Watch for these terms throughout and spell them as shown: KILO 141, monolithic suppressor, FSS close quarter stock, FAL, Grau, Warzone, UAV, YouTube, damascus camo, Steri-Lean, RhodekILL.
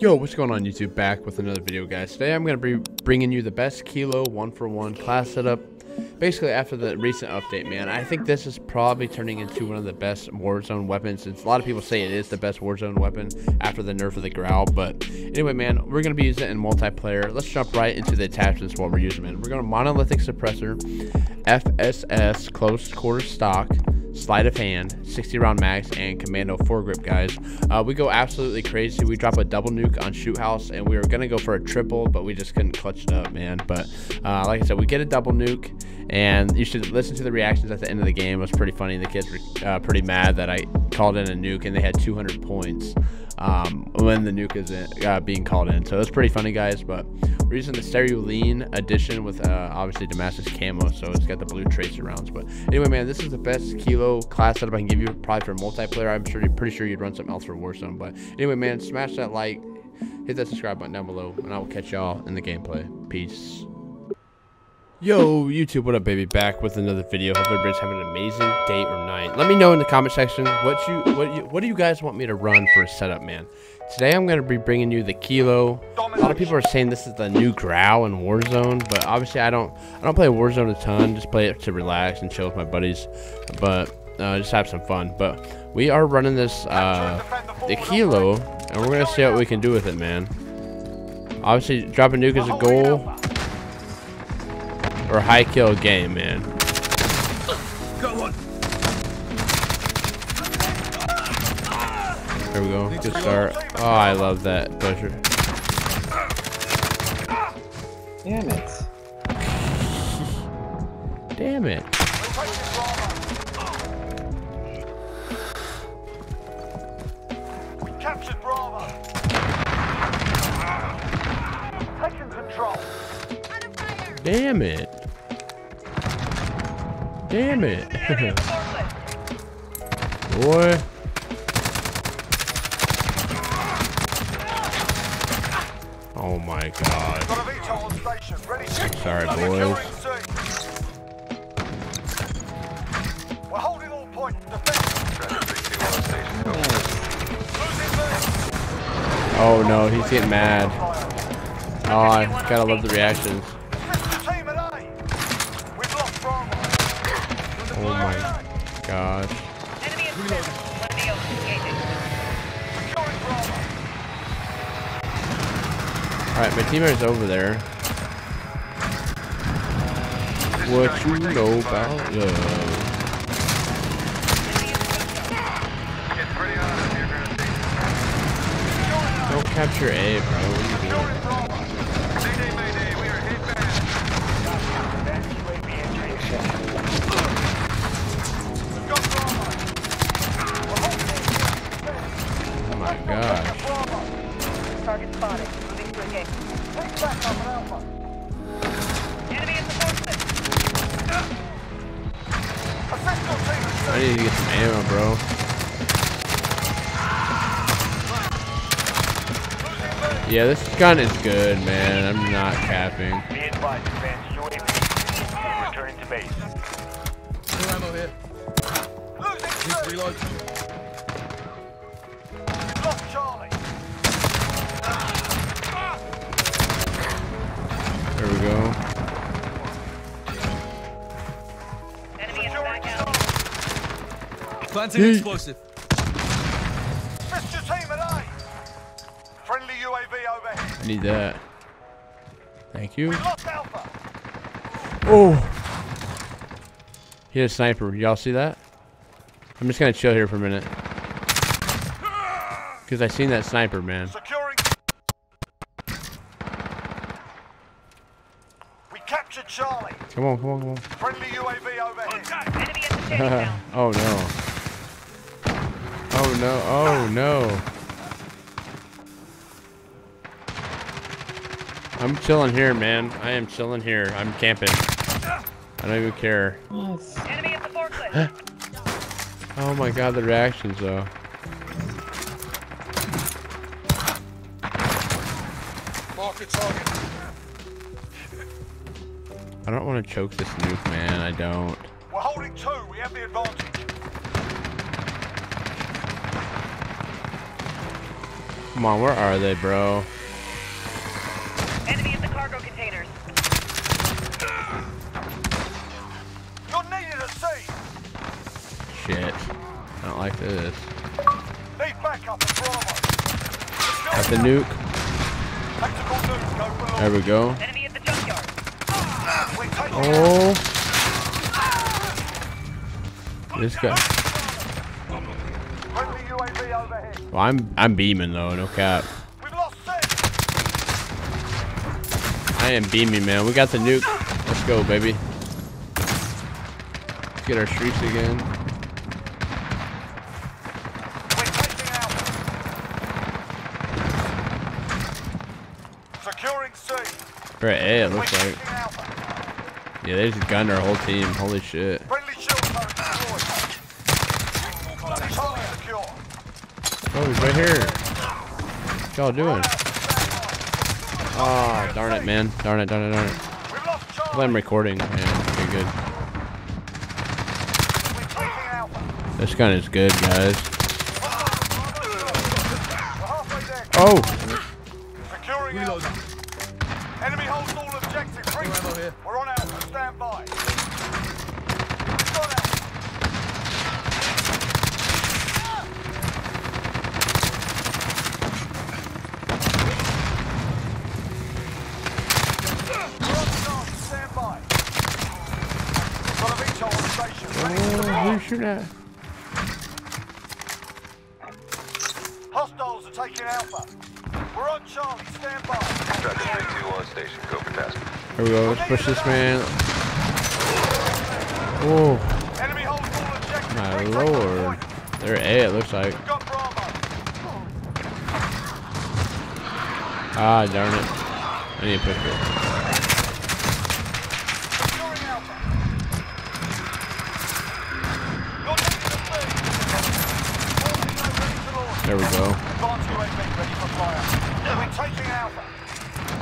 Yo, what's going on YouTube? Back with another video, guys. Today I'm going to be bringing you the best KILO 141 class setup. Basically, after the recent update, man, I think this is probably turning into one of the best Warzone weapons. Since a lot of people say it is the best Warzone weapon after the nerf of the Grau. But anyway, man, we're going to be using it in multiplayer. Let's jump right into the attachments while we're using it. We're going to monolithic suppressor, FSS close quarter stock, sleight of hand, 60 round mags, and commando 4 grip, guys. We go absolutely crazy. We drop a double nuke on shoot house, and we were gonna go for a triple, but we just couldn't clutch it up, man. But like I said, we get a double nuke, and you should listen to the reactions at the end of the game. It was pretty funny. The kids were pretty mad that I called in a nuke, and they had 200 points when the nuke is being called in. So it was pretty funny, guys. But we're using the Steri-Lean edition with obviously Damascus camo, so it's got the blue tracer rounds. But anyway, man, this is the best KILO class setup I can give you, probably for multiplayer. I'm sure, pretty sure you'd run something else for Warzone. But anyway, man, smash that like, hit that subscribe button down below, and I will catch y'all in the gameplay. Peace. Yo, YouTube, what up, baby? Back with another video. Hope everybody's having an amazing day or night. Let me know in the comment section what do you guys want me to run for a setup, man. Today I'm going to be bringing you the KILO. A lot of people are saying this is the new Grau in Warzone, but obviously I don't play Warzone a ton. Just play it to relax and chill with my buddies, but just have some fun. But we are running this the KILO, and we're going to see what we can do with it, man. Obviously, dropping nuke is a goal. Or high kill game, man. Go on. There we go. Good start. Oh, I love that pusher. Damn it. Damn it. We captured Bravo. Taking control. Damn it. Damn it. Boy. Oh my god. Sorry, boys. We're holding all points. Oh no, he's getting mad. Oh, I gotta love the reactions. Oh my gosh. Alright, my teammate's over there. What you know about love? Don't capture A, bro. I need to get some ammo, bro. Yeah, this gun is good, man. I'm not capping. Returning to base. New ammo here. Reload. Lost Charlie. There we go. Planting explosive. Mr. Team at A. Friendly UAV overhead. I need that. Thank you. We lost Alpha. Oh. He had a sniper. Y'all see that? I'm just gonna chill here for a minute. Cause I seen that sniper, man. Securing. We captured Charlie. Come on, come on, come on. Friendly UAV overhead. Enemy at the down. Oh no. Oh no, oh no. I'm chilling here, man. I am chilling here. I'm camping. I don't even care. Enemy at the forklift. Oh my god, the reactions though. Market target. I don't want to choke this nuke, man. I don't. We're holding two. We have the advantage. Come on, where are they, bro? Enemy in the cargo containers. You're needed at sea. Shit. I don't like this. Need backup at Bravo. At the nuke. There we go. Enemy at the junkyard. Oh. This guy. Well, I'm beaming though, no cap. I am beaming, man. We got the nuke. Let's go, baby. Let's get our streaks again. We're at A, it looks like. Yeah, they just gunned our whole team. Holy shit. Oh, he's right here. What y'all doing? Oh, darn it, man. Darn it, darn it, darn it. Well, I'm recording. Yeah, okay, good. This gun is good, guys. Oh! Enemy holds all objectives. We're on alpha. Stand by. Shoot at. Hostiles are taking Alpha. We're on Charlie. Stand by. Tracker 321 station. Go for task. Here we go. Let's push this man. Oh. Enemy hold all objectives. My lord. They're A. It looks like. Ah, darn it. I need to push it. There we go. I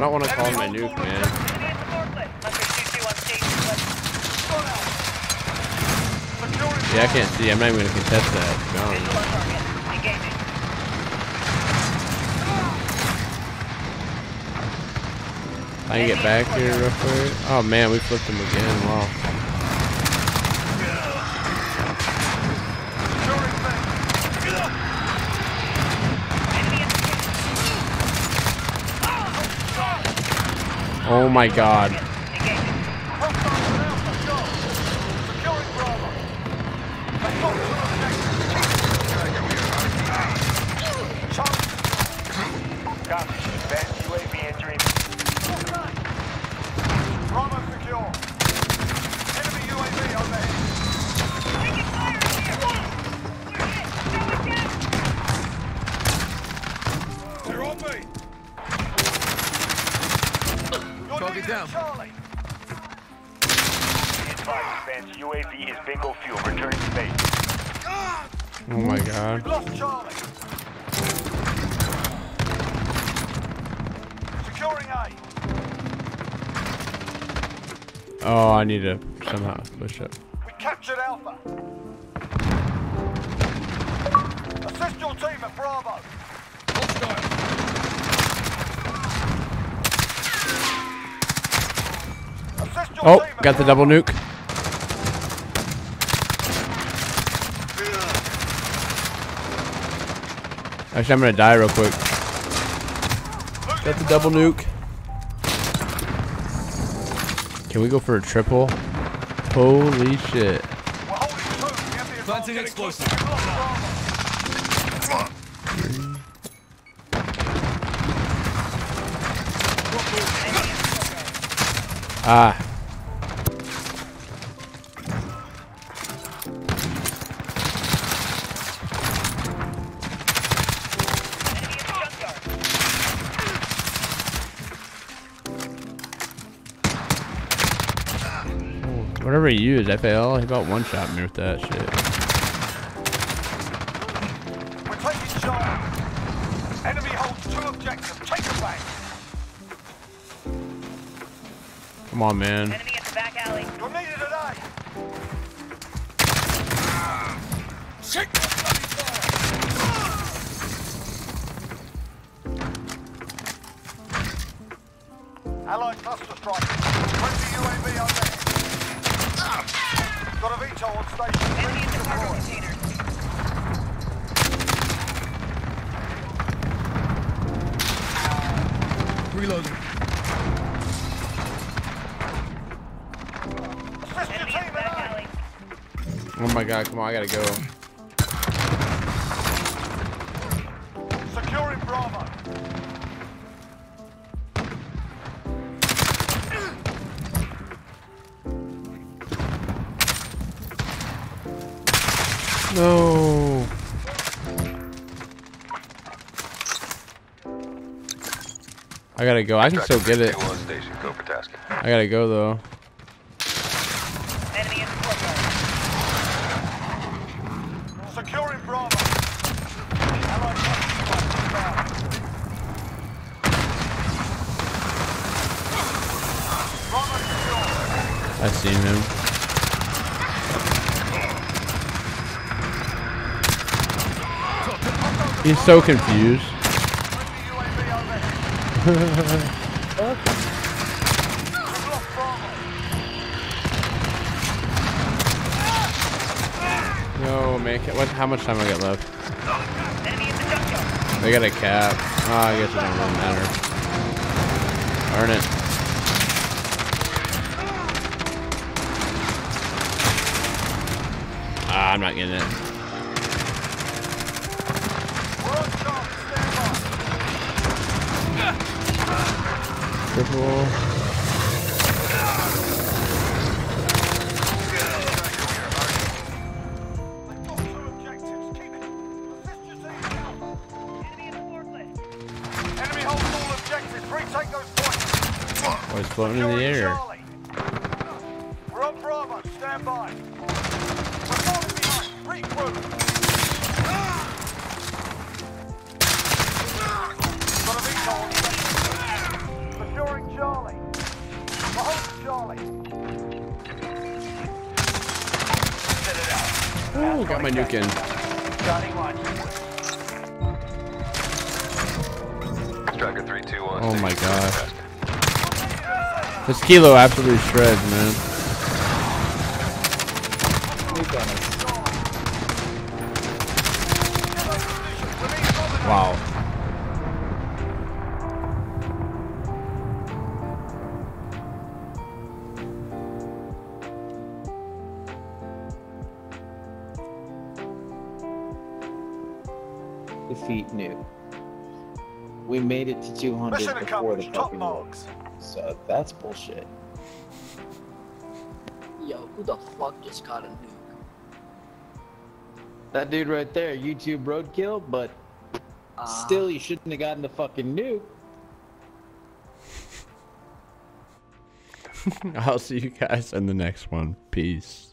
don't want to call my nuke, man. Yeah, I can't see. I'm not even going to contest that. I can get back here real quick. Oh, man, we flipped him again. Wow. Oh my god. Down. Oh my god. Oh, I need to somehow push up. We captured Alpha. Assist your team at Bravo. Oh, got the double nuke. Actually, I'm gonna die real quick. Got the double nuke. Can we go for a triple? Holy shit. Planting explosive. Ah. Whatever he used, FAL, he about one-shot me with that shit. We're taking shot. Enemy holds two objectives. Take them back. Come on, man. Enemy at the back alley. You're needed today. Shake the bloody fire. Allied cluster strike. 20 UAV overhead. Got a veto on station. Enemy in the cargo container. Reloading. Assist your team at alley. Oh my god, come on, I gotta go. Securing Bravo. No. I gotta go. I can still get it. I gotta go though. Enemy in the courtyard. Securing Bravo. I seen him. He's so confused. No, man. What? How much time I got left? They got a cap. Oh, I guess it doesn't really matter. Earn it. Ah, I'm not getting it. Triple. Oh, he's floating in the air. We're on Bravo, stand by. We're falling behind. Regroup. Got a vehicle. Charlie. Behold Charlie. Set it out. Ooh, got my nuke in. Johnny, watch. Striker 3-2-1. Oh my gosh. This Kilo absolutely shreds, man. Wow. Defeat new. We made it to 200 before the fucking logs. So that's bullshit. Yo, who the fuck just got a nuke? That dude right there, YouTube roadkill, but still you shouldn't have gotten the fucking nuke. I'll see you guys in the next one. Peace.